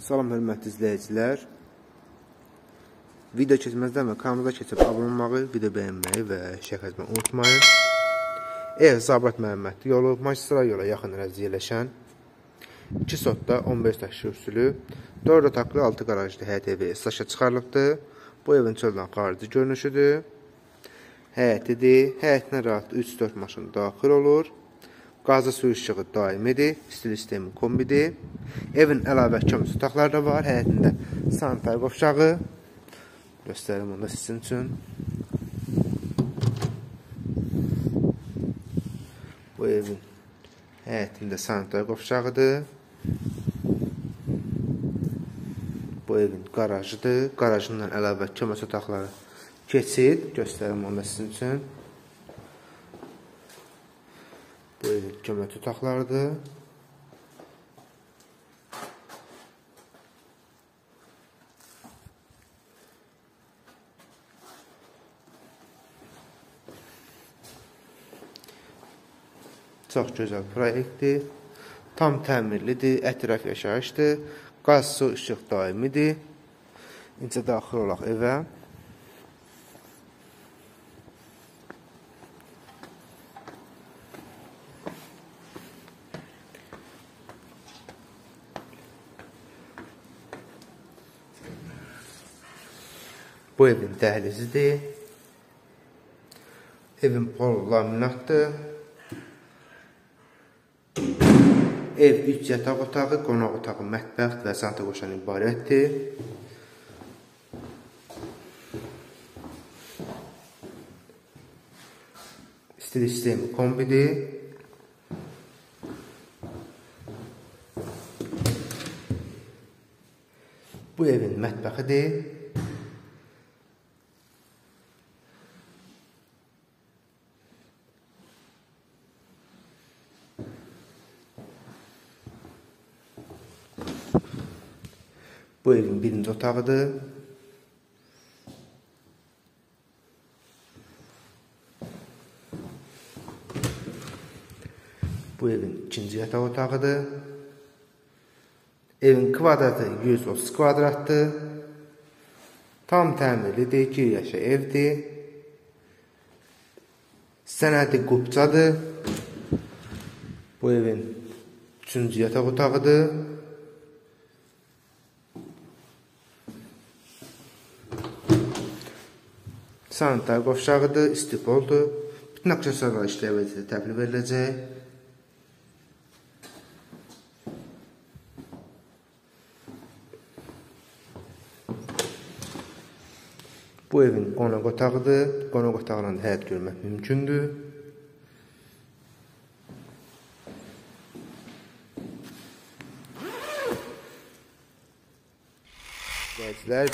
Salam hörmətli izləyicilər. Video keçməzdən və kanalımıza keçib abunə olmağı, video bəyənməyi və şərh yazmağı unutmayın. Zabrat Məhəmmədli yolu magistral yola yaxın ərazidə yerləşən 2 sotda 15 taşlı üsülü 4 otaqlı 6 qarajlı həyət evi satışa çıxarılıbdır. Bu evin çöldən xarici görünüşüdür. Həyətidir. Həyətinə rahat 3-4 maşın daxil olur. Qazı su işığı daimidir. İstilik sistemi kombidir. Evin əlavə kömür otaqları da var. Həyətində sanitar qovşağı. Göstərim onu da sizin üçün. Bu evin həyətində sanitar qovşağıdır. Bu evin qarajıdır. Qarajından əlavə kömür otaqları keçid. Göstərim onu da sizin üçün. Bu evin kömür otaqlarıdır. Çox gözəl proyektdir. Tam təmirlidir, ətraf yaşayışdır. Qaz, su, işıq daimidir. İncə daxil olaq evə. Bu evin dəhlizidir. Evin polu laminatdır. Ev 3 yataq otağı, qonaq otağı, mətbəxt və santa qoşan ibarətdir. İstilik sistemi kombidir. Bu evin mətbəxidir. Bu evin birinci otağıdır. Bu evin ikinci yataq otağıdır. Evin kvadratı 130 kvadratdır. Tam təmirlidir, gir yaşa evdir. Sənədi qubcadır. Bu evin üçüncü yataq otağıdır. Sanitar qovşağıdır, istipoldur. Bütün aksesuarlar işləyə vəziyyətə təhvil veriləcək. Bu evin qonaq otağıdır. Qonaq otağından həyat görmək mümkündür.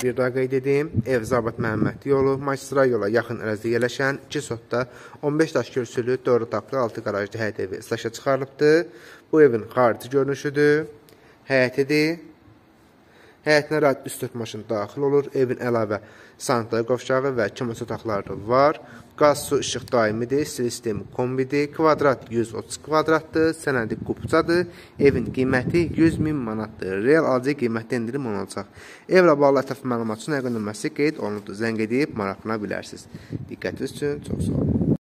Bir daha qeyd edim. Ev Zabrat Məhəmmədli yolu magistral yola yaxın ərazidə yerləşən 2 sotda 15 daşlı üsülü 4 otaqlı 6 qarajlı həyət evi satışa çıxarılıbdır. Bu evin xarici görünüşüdür. Həyətidir. Həyətinə rahat 3-4 maşın daxil olur. Evin əlavə sanitar qovşağı və kömür otaqları da var. Qaz, su, işıq daimidir. İstilik sistemi kombidir. Kvadrat 130 kvadratdır. Sənədi qubcadır. Evin qiyməti 100.000 manatdır. Real alıcı qiymətdə endirim olacaq. Evlə bağlı ətraflı məlumat üçün əlaqə nömrəsi qeyd olunubdur. Zəng edib maraqlana bilərsiniz. Diqqətiniz üçün çox sağ olun.